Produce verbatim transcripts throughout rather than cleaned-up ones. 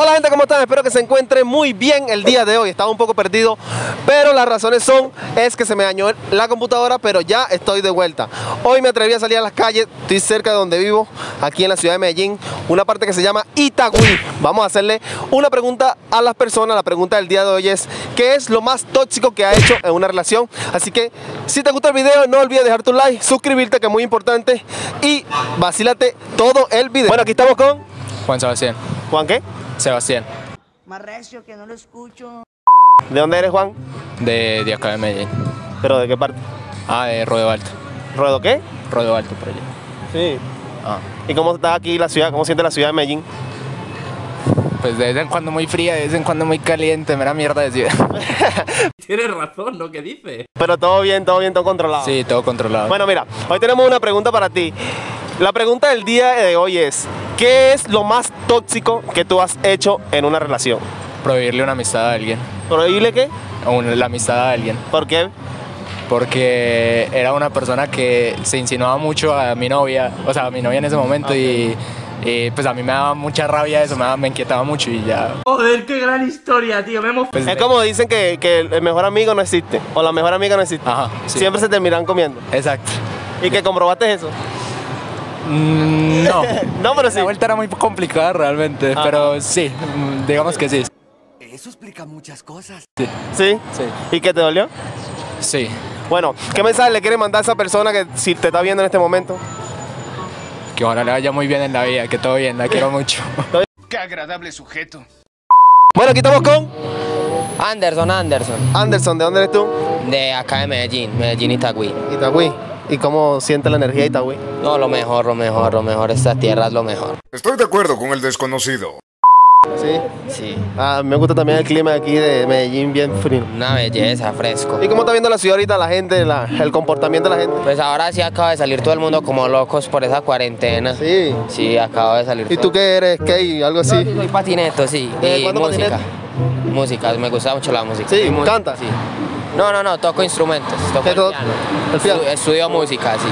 Hola gente, ¿cómo están? Espero que se encuentren muy bien el día de hoy. Estaba un poco perdido, pero las razones son es que se me dañó la computadora, pero ya estoy de vuelta. Hoy me atreví a salir a las calles, estoy cerca de donde vivo, aquí en la ciudad de Medellín, una parte que se llama Itagüí. Vamos a hacerle una pregunta a las personas. La pregunta del día de hoy es: ¿qué es lo más tóxico que ha hecho en una relación? Así que si te gusta el video, no olvides dejar tu like, suscribirte, que es muy importante, y vacílate todo el video. Bueno, aquí estamos con Juan Sebastián. ¿Juan qué? Sebastián. Más recio, que no lo escucho. ¿De dónde eres, Juan? De, de acá de Medellín. ¿Pero de qué parte? Ah, de Ruedo Alto. ¿Ruedo qué? Ruedo Alto, por allá. Sí. Ah. ¿Y cómo está aquí la ciudad? ¿Cómo siente la ciudad de Medellín? Pues de vez en cuando muy fría, de vez en cuando muy caliente, mera mierda de ciudad. Tienes razón lo que dice. Pero todo bien, todo bien, todo controlado. Sí, todo controlado. Bueno, mira, hoy tenemos una pregunta para ti. La pregunta del día de hoy es: ¿qué es lo más tóxico que tú has hecho en una relación? Prohibirle una amistad a alguien. ¿Prohibirle qué? Una, la amistad a alguien. ¿Por qué? Porque era una persona que se insinuaba mucho a mi novia, o sea, a mi novia en ese momento, okay. y... Eh, pues a mí me daba mucha rabia eso, me, daba, me inquietaba mucho y ya. Joder, qué gran historia, tío. Me hemos... pues es de... como dicen que, que el mejor amigo no existe, o la mejor amiga no existe. Ajá, sí. Siempre se terminan comiendo. Exacto. ¿Y que comprobaste eso? Mm, no. No, pero sí. La vuelta era muy complicada realmente, ajá. Pero sí, digamos que sí. Eso explica muchas cosas. Sí. ¿Sí? Sí. ¿Y qué te dolió? Sí. Bueno, ¿qué mensaje le quieres mandar a esa persona que si te está viendo en este momento? Que ahora le vaya muy bien en la vida, que todo bien, la quiero mucho. Qué agradable sujeto. Bueno, aquí estamos con... Anderson, Anderson. Anderson, ¿de dónde eres tú? De acá de Medellín, Medellín, Itagüí. Itagüí. ¿Y cómo siente la energía de Itagüí? No, lo mejor, lo mejor, lo mejor, estas tierras, lo mejor. Estoy de acuerdo con el desconocido. ¿Sí? Sí. Ah, me gusta también el clima de aquí de Medellín, bien frío. Una belleza, fresco. ¿Y cómo está viendo la ciudad ahorita, la gente, la, el comportamiento de la gente? Pues ahora sí acaba de salir todo el mundo como locos por esa cuarentena. Sí. Sí, acaba de salir. ¿Y todo. Tú qué eres? ¿Qué? ¿Algo así? No, soy patineto, sí. ¿Y música? Patineto? Música, me gusta mucho la música. ¿Sí? Música, ¿canta? Sí. No, no, no, toco instrumentos. Toco el piano. ¿El piano? Estudio, estudio música, sí.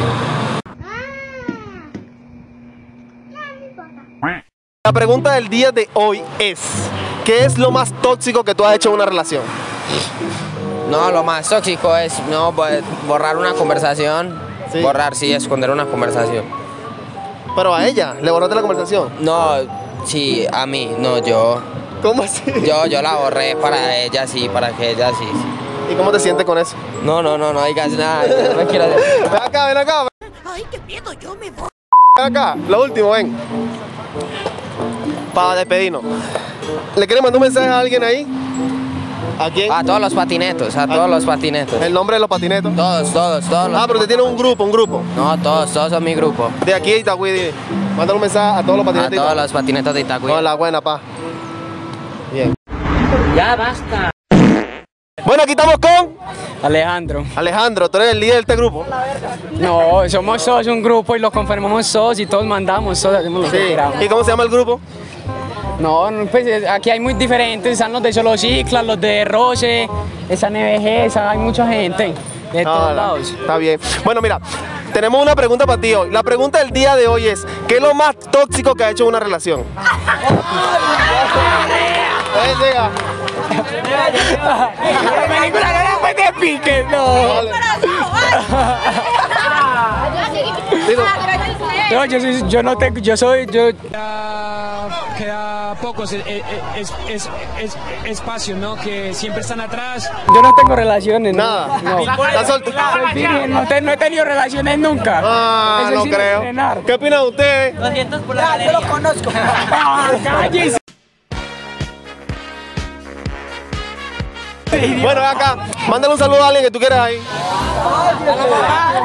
La pregunta del día de hoy es: ¿qué es lo más tóxico que tú has hecho en una relación? No, lo más tóxico es no borrar una conversación. ¿Sí? Borrar, sí, esconder una conversación. ¿Pero a ella? ¿Le borraste la conversación? No, sí, a mí, no, yo. ¿Cómo así? Yo, yo la borré para ella, sí, para que ella, sí, sí. ¿Y cómo te sientes con eso? No, no, no, no digas nada, yo no quiero decir. Ven acá, ven acá. Ay, qué miedo, yo me voy. Ven acá, lo último, ven. Para despedirnos, ¿le quieres mandar un mensaje a alguien ahí? ¿A quién? A todos los patinetos, a, a todos los patinetos. ¿El nombre de los patinetos? Todos, todos, todos. Ah, pero te tiene un grupo, un grupo. No, todos, todos son mi grupo. De aquí de Itagüí, dile. Mándale un mensaje a todos los patinetos. A todos los patinetos de Itagüí. Hola, buena, pa. Bien. Ya basta. Bueno, aquí estamos con... Alejandro. Alejandro, ¿tú eres el líder de este grupo? No, somos todos un grupo y lo conformamos todos y todos mandamos, todos hacemos lo sí. que queramos. ¿Y cómo se llama el grupo? No, pues aquí hay muy diferentes, están los de Solociclas, los de Roche, esa N V G, hay mucha gente de no, todos no, lados. Está bien. Bueno, mira, tenemos una pregunta para ti hoy. La pregunta del día de hoy es: ¿qué es lo más tóxico que ha hecho una relación? La película no fue de pique, no. No, yo soy, yo no tengo, yo soy, yo... Queda poco es, es, es, es, es, espacio, ¿no? Que siempre están atrás. Yo no tengo relaciones, ¿no? Nada. No. ¿Estás soltero? No, te, no he tenido relaciones nunca. Ah, eso no sí creo. Entrenar. ¿Qué opinan ustedes? doscientos por la galería. Yo lo conozco. ¡Cállese! Bueno, acá, mándale un saludo a alguien que tú quieras ahí.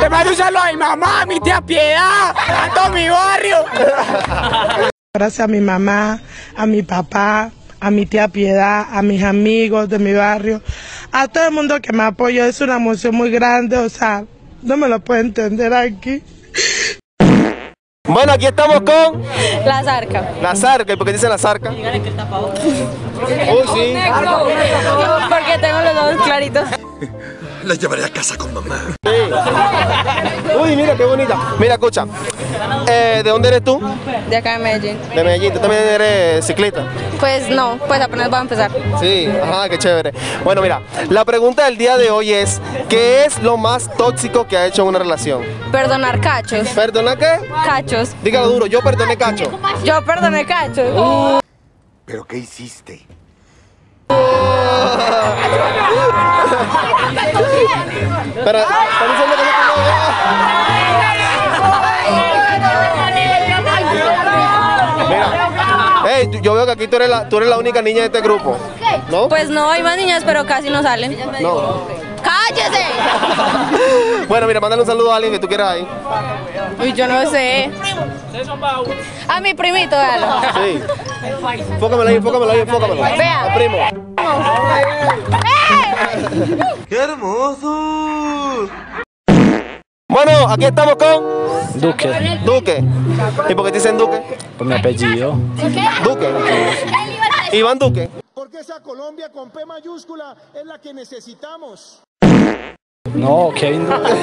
Te mando un saludo a mi mamá, a mi tía Piedad, a todo mi barrio. Gracias a mi mamá, a mi papá, a mi tía Piedad, a mis amigos de mi barrio, a todo el mundo que me apoyó. Es una emoción muy grande, o sea, no me lo puedo entender aquí. Bueno, aquí estamos con... La Zarca. La Zarca, ¿y por qué dicen La Zarca? Díganle que el tapabocas. Uy, sí. Porque tengo los ojos claritos. La llevaré a casa con mamá. Uy, mira qué bonita. Mira, escucha. Eh, ¿De dónde eres tú? De acá de Medellín. De Medellín. ¿Tú también eres ciclista? Pues no, pues apenas voy a empezar. Sí, ajá, qué chévere. Bueno, mira, la pregunta del día de hoy es, ¿qué es lo más tóxico que ha hecho una relación? Perdonar cachos. ¿Perdona qué? Cachos. Dígalo duro, yo perdoné cachos. Yo perdoné cachos. Uh. ¿Pero qué hiciste? Pero, mira, hey, yo veo que aquí tú eres, la, tú eres la única niña de este grupo, ¿no? Pues no, hay más niñas, pero casi no salen. No. ¡Cállese! Bueno, mira, mándale un saludo a alguien que tú quieras ahí. Uy, yo no sé. A mi primito, dale. Sí. Enfócamelo ahí, enfócamelo ahí, enfócamelo. Vea. Primo. ¡Qué hermoso! Bueno, aquí estamos con... Duque. Duque. ¿Y por qué te dicen Duque? Por mi apellido. Duque. Iván Duque. Porque esa Colombia con P mayúscula es la que necesitamos. No, Kevin Duque.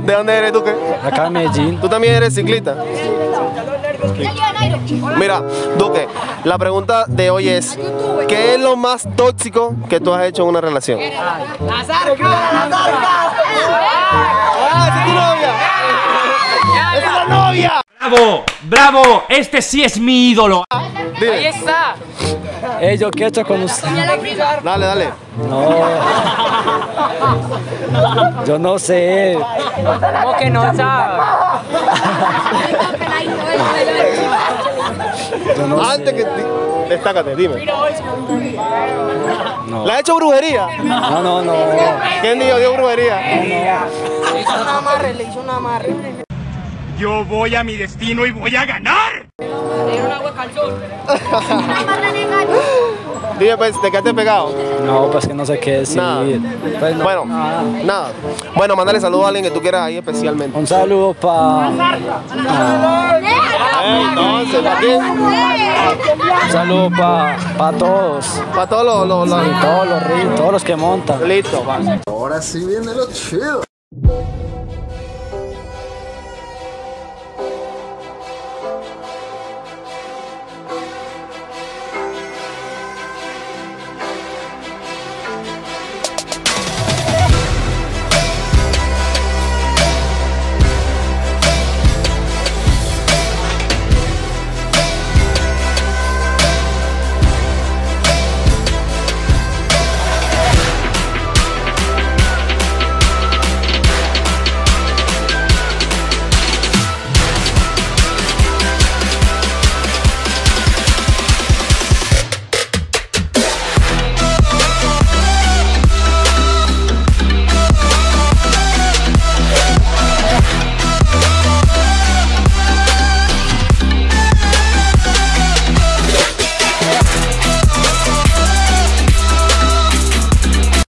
¿De dónde eres, Duque? Acá en Medellín. ¿Tú también eres ciclista? Sí. Mira, Duque, la pregunta de hoy es, ¿qué es lo más tóxico que tú has hecho en una relación? ¡La zarca! ¡La zarca! ¡Ah, es tu novia! ¡Es la novia! ¡Bravo! ¡Bravo! ¡Este sí es mi ídolo! Dime. ¡Ahí está! Ey, yo qué he hecho con usted. Dale, dale. No. Yo no sé. ¿Cómo que no sabe? No Antes sé. que destácate, dime. No. ¿La ha hecho brujería? No, no, no. ¿Quién dijo dio brujería? No. Le hizo un amarre, le hizo un amarre. Yo voy a mi destino y voy a ganar. Dime, pues, ¿te quedaste pegado? No, pues que no sé qué decir. Nada. Pues no, bueno, nada. nada. Bueno, mándale saludos a alguien que tú quieras ahí especialmente. Un saludo para... Ah. Entonces, ¿para quién? Un saludo para pa todos. Para todos los... los, los... Sí, todos los ríos, todos los que montan. Listo, vamos. Ahora sí viene lo chido.